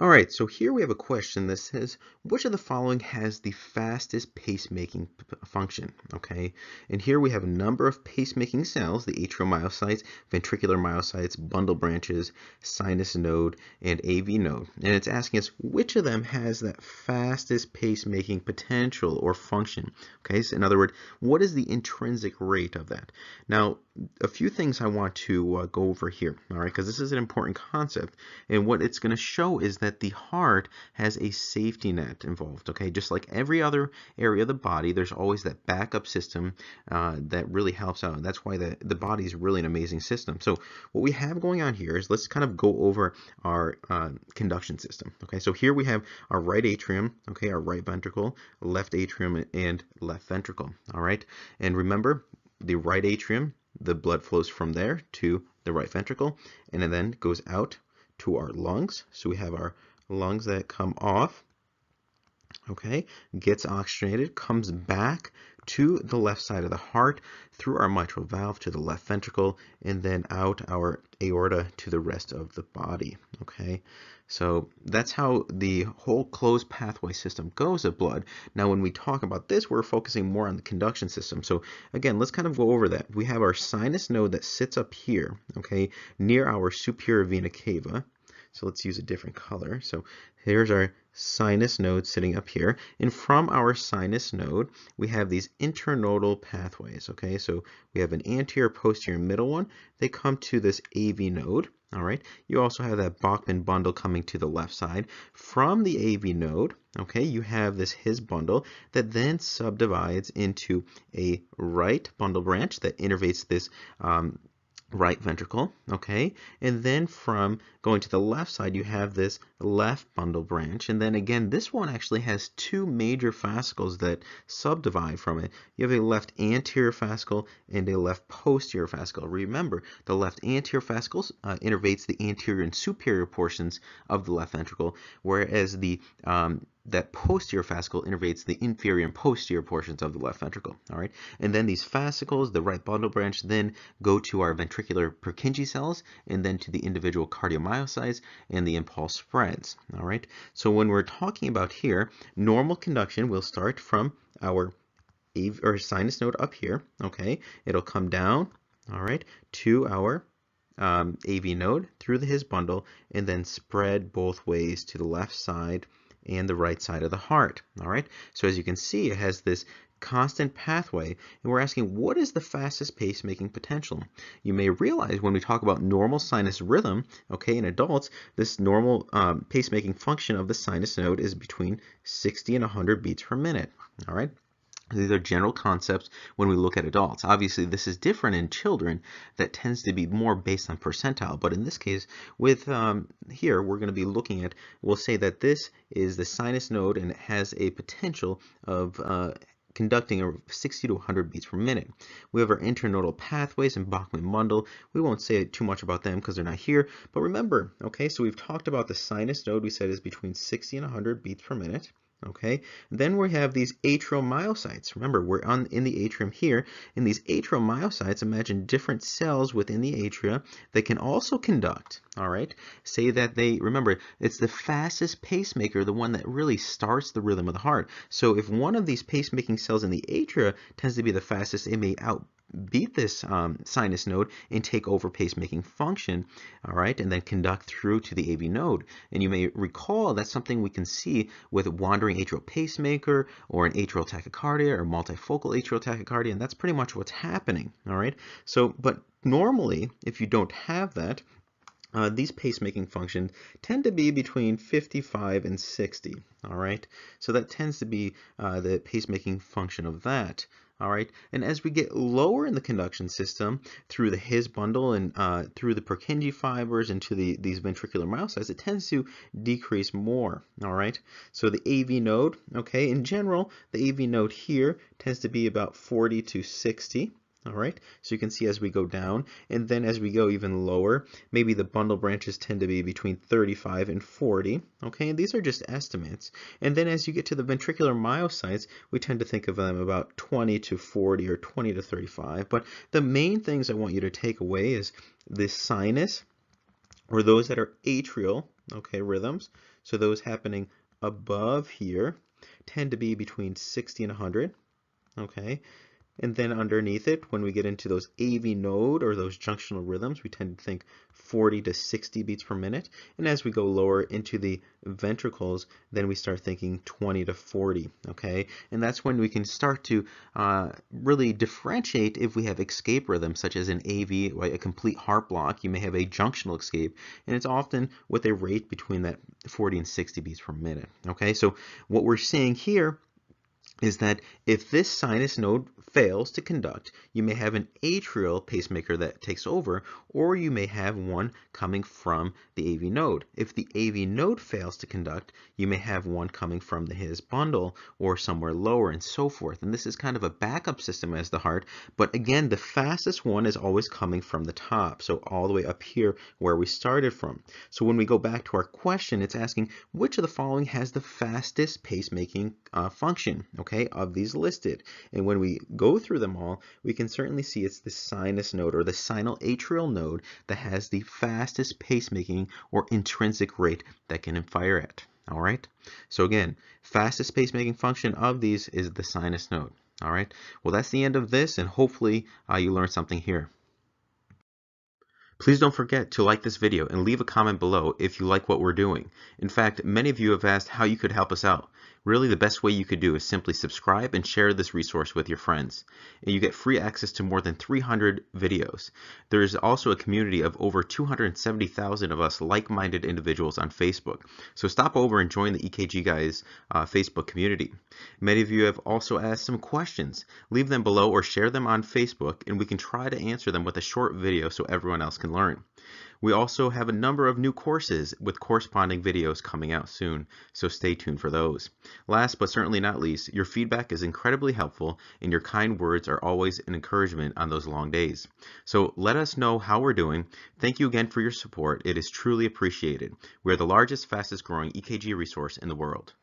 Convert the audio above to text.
All right, so here we have a question that says, which of the following has the fastest pacemaking function, okay? And here we have a number of pacemaking cells, the atrial myocytes, ventricular myocytes, bundle branches, sinus node, and AV node. And it's asking us which of them has that fastest pacemaking potential or function, okay? So in other words, what is the intrinsic rate of that? Now, a few things I want to go over here, all right, because this is an important concept. And what it's going to show is that the heart has a safety net involved, okay? Just like every other area of the body, there's always that backup system that really helps out. And that's why the body is really an amazing system. So what we have going on here is let's kind of go over our conduction system, okay? So here we have our right atrium, okay, our right ventricle, left atrium, and left ventricle, all right? And remember, the right atrium, the blood flows from there to the right ventricle, and it then goes out to our lungs. So we have our lungs that come off, okay, gets oxygenated, comes back to the left side of the heart through our mitral valve to the left ventricle, and then out our aorta to the rest of the body, okay? So that's how the whole closed pathway system goes of blood. Now, when we talk about this, we're focusing more on the conduction system. So again, let's kind of go over that. We have our sinus node that sits up here, okay, near our superior vena cava. So let's use a different color. So here's our sinus node sitting up here. And from our sinus node, we have these internodal pathways, okay? So we have an anterior, posterior, middle one. They come to this AV node, all right? You also have that Bachman bundle coming to the left side. From the AV node, okay, you have this His bundle that then subdivides into a right bundle branch that innervates this right ventricle, okay? And then from going to the left side, you have this left bundle branch. And then again, this one actually has two major fascicles that subdivide from it. You have a left anterior fascicle and a left posterior fascicle. Remember, the left anterior fascicle innervates the anterior and superior portions of the left ventricle, whereas the that posterior fascicle innervates the inferior and posterior portions of the left ventricle, all right? And then these fascicles, the right bundle branch, then go to our ventricular Purkinje cells and then to the individual cardiomyocytes, and the impulse spreads, all right? So when we're talking about here, normal conduction will start from our sinus node up here, okay? It'll come down, all right, to our AV node through the His bundle, and then spread both ways to the left side and the right side of the heart, all right? So as you can see, it has this constant pathway, and we're asking, what is the fastest pacemaking potential? You may realize when we talk about normal sinus rhythm, okay, in adults, this normal pacemaking function of the sinus node is between 60 and 100 beats per minute, all right? These are general concepts when we look at adults. Obviously, this is different in children. That tends to be more based on percentile. But in this case, with here, we're going to be looking at, we'll say that this is the sinus node and it has a potential of conducting 60 to 100 beats per minute. We have our internodal pathways and Bachman bundle. We won't say too much about them because they're not here. But remember, okay, so we've talked about the sinus node, we said is between 60 and 100 beats per minute. Okay, then we have these atrial myocytes. Remember, we're in the atrium here. In these atrial myocytes, imagine different cells within the atria that can also conduct, all right? Say that they, remember, it's the fastest pacemaker, the one that really starts the rhythm of the heart. So if one of these pacemaking cells in the atria tends to be the fastest, it may outbeat this sinus node and take over pacemaking function, all right, and then conduct through to the AV node. And you may recall that's something we can see with wandering atrial pacemaker or an atrial tachycardia or multifocal atrial tachycardia, and that's pretty much what's happening, all right? So, but normally, if you don't have that, these pacemaking functions tend to be between 55 and 60, all right? So that tends to be the pacemaking function of that. All right, and as we get lower in the conduction system through the His bundle and through the Purkinje fibers and to these ventricular myocytes, it tends to decrease more. All right, so the AV node, okay, in general, the AV node here tends to be about 40 to 60. All right, so you can see as we go down, and then as we go even lower, maybe the bundle branches tend to be between 35 and 40, okay, and these are just estimates. And then as you get to the ventricular myocytes, we tend to think of them about 20 to 40 or 20 to 35, but the main things I want you to take away is this sinus, or those that are atrial, okay, rhythms. So those happening above here tend to be between 60 and 100, okay? And then underneath it, when we get into those AV node or those junctional rhythms, we tend to think 40 to 60 beats per minute. And as we go lower into the ventricles, then we start thinking 20 to 40, okay? And that's when we can start to really differentiate if we have escape rhythms, such as an AV, like a complete heart block. You may have a junctional escape, and it's often with a rate between that 40 and 60 beats per minute, okay? So what we're seeing here is that if this sinus node fails to conduct, you may have an atrial pacemaker that takes over, or you may have one coming from the AV node. If the AV node fails to conduct, you may have one coming from the His bundle or somewhere lower and so forth. And this is kind of a backup system as the heart. But again, the fastest one is always coming from the top. So all the way up here where we started from. So when we go back to our question, it's asking which of the following has the fastest pacemaking function? Okay, of these listed. And when we go through them all, we can certainly see it's the sinus node or the sinoatrial node that has the fastest pacemaking or intrinsic rate that can fire at. All right. So again, fastest pacemaking function of these is the sinus node. All right. Well, that's the end of this, and hopefully you learned something here. Please don't forget to like this video and leave a comment below if you like what we're doing. In fact, many of you have asked how you could help us out. Really, the best way you could do is simply subscribe and share this resource with your friends. And you get free access to more than 300 videos. There is also a community of over 270,000 of us like-minded individuals on Facebook. So stop over and join the EKG Guys Facebook community. Many of you have also asked some questions. Leave them below or share them on Facebook, and we can try to answer them with a short video so everyone else can learn. We also have a number of new courses with corresponding videos coming out soon, so stay tuned for those. Last but certainly not least, your feedback is incredibly helpful, and your kind words are always an encouragement on those long days. So let us know how we're doing. Thank you again for your support. It is truly appreciated. We are the largest, fastest growing EKG resource in the world.